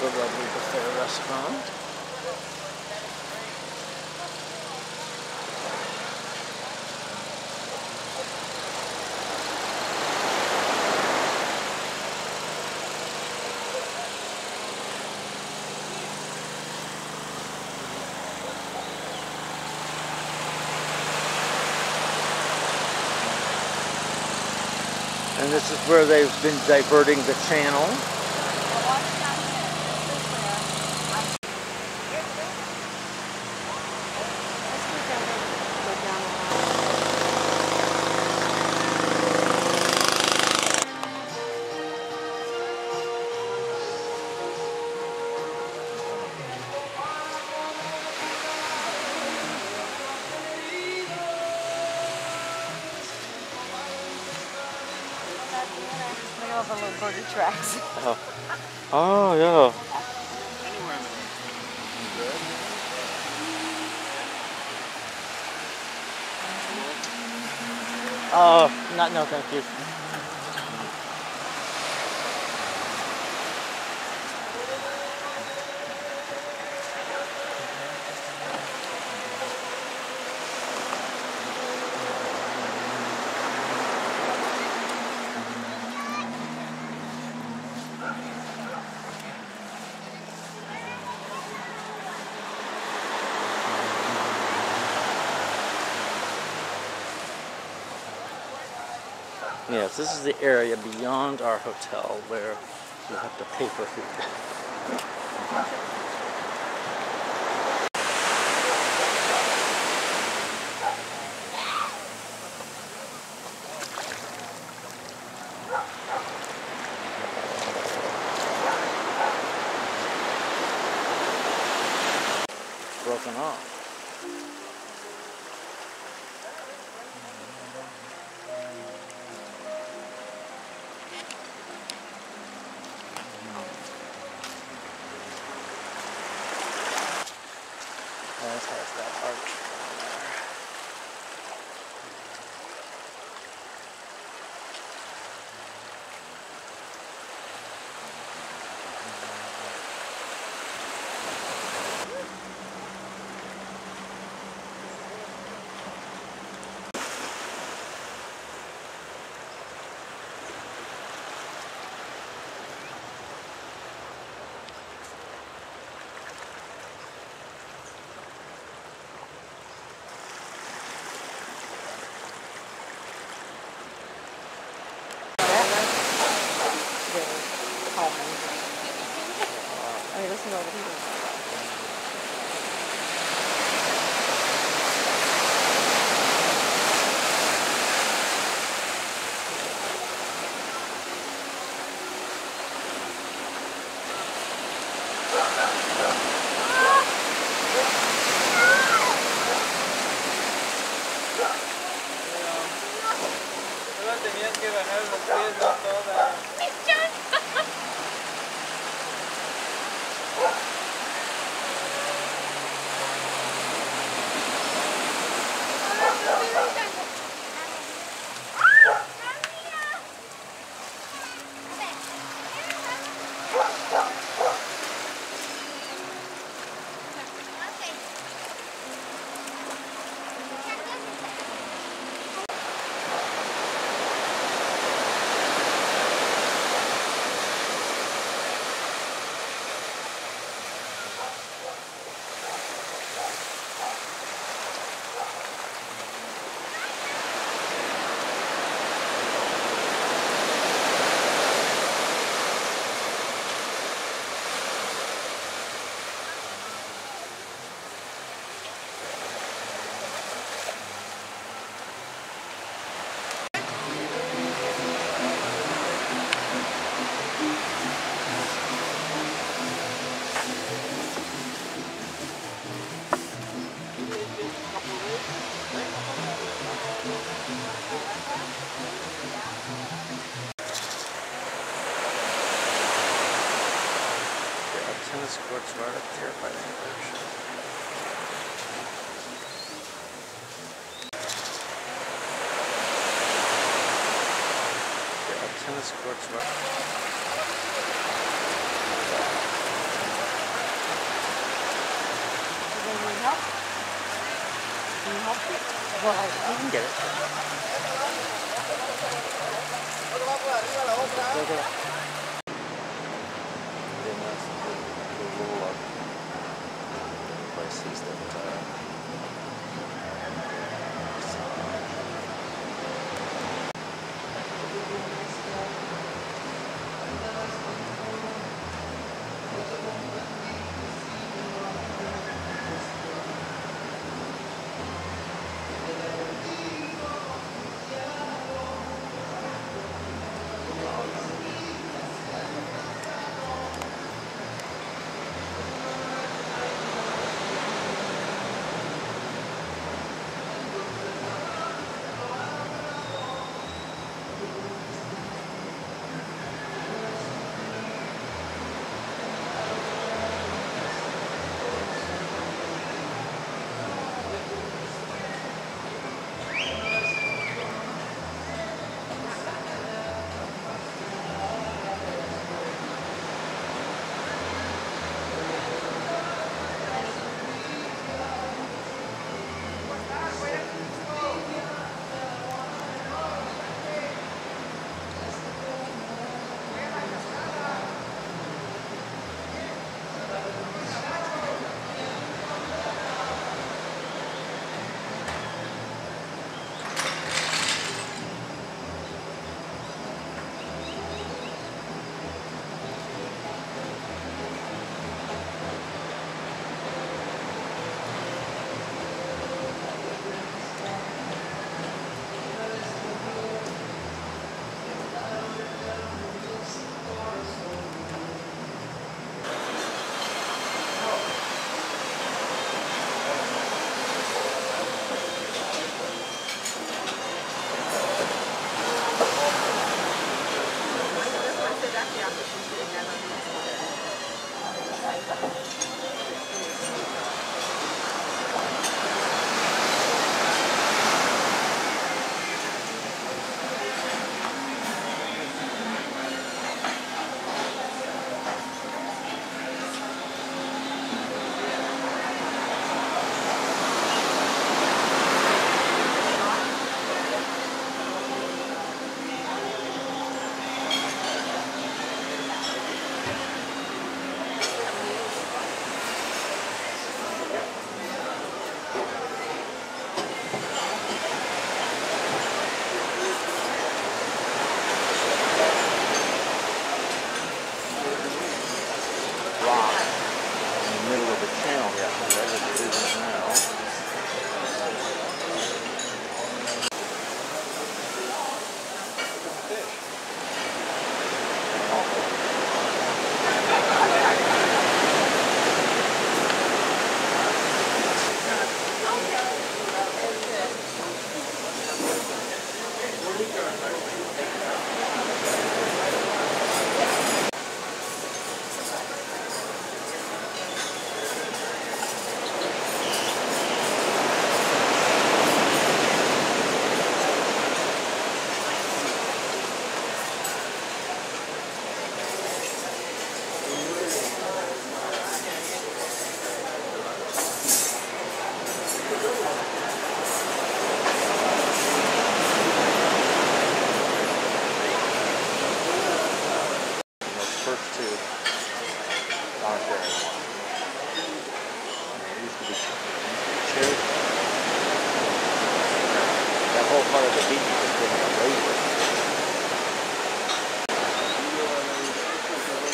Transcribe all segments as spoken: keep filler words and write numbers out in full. the lovely buffet restaurant. And this is where they've been diverting the channel. The little quarter tracks. Oh. Oh, yeah. Anywhere in the neighborhood. Oh, not, no, thank you. Yes, this is the area beyond our hotel where you have to pay for food. Broken off. Courts right up there by the airport. There are tennis courts right up there. up. Wow, I didn't get it. Then that's the, the roll up. The place is that uh,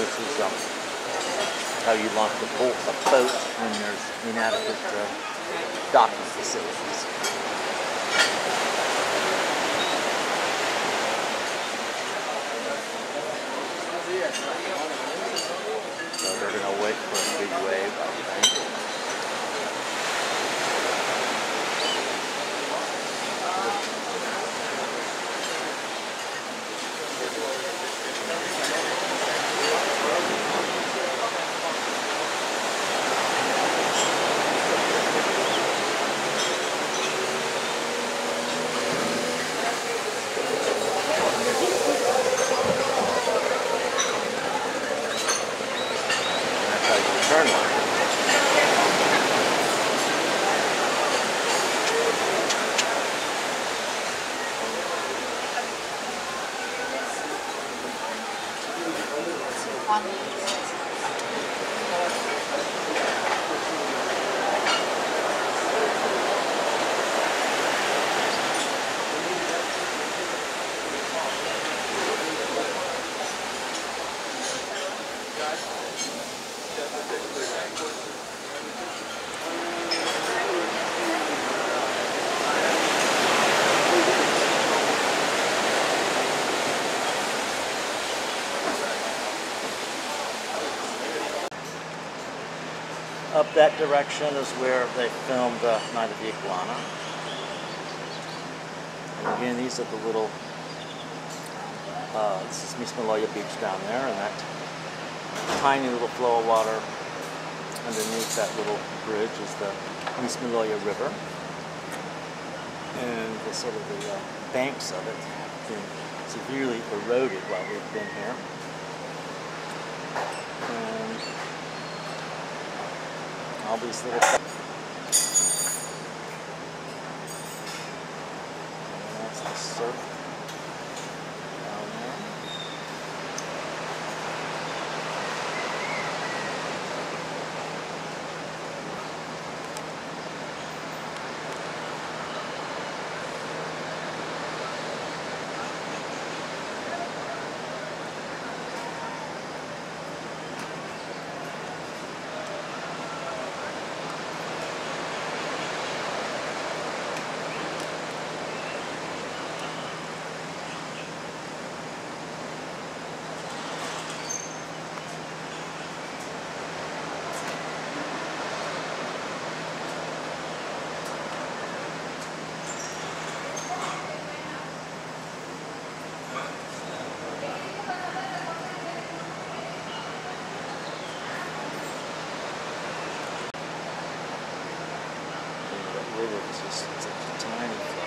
this is um, how you launch a boat, a boat when there's inadequate uh, docking facilities. So they're going to wait for a big wave, I think. Turn line. Up that direction is where they filmed uh, Night of the Iguana. And again, these are the little, uh, this is Mismaloya Beach down there, and that tiny little flow of water underneath that little bridge is the Mismaloya River. And the sort of the uh, banks of it have been severely eroded while we've been here. And all these little and that's the surf down there. River, it's just it's a tiny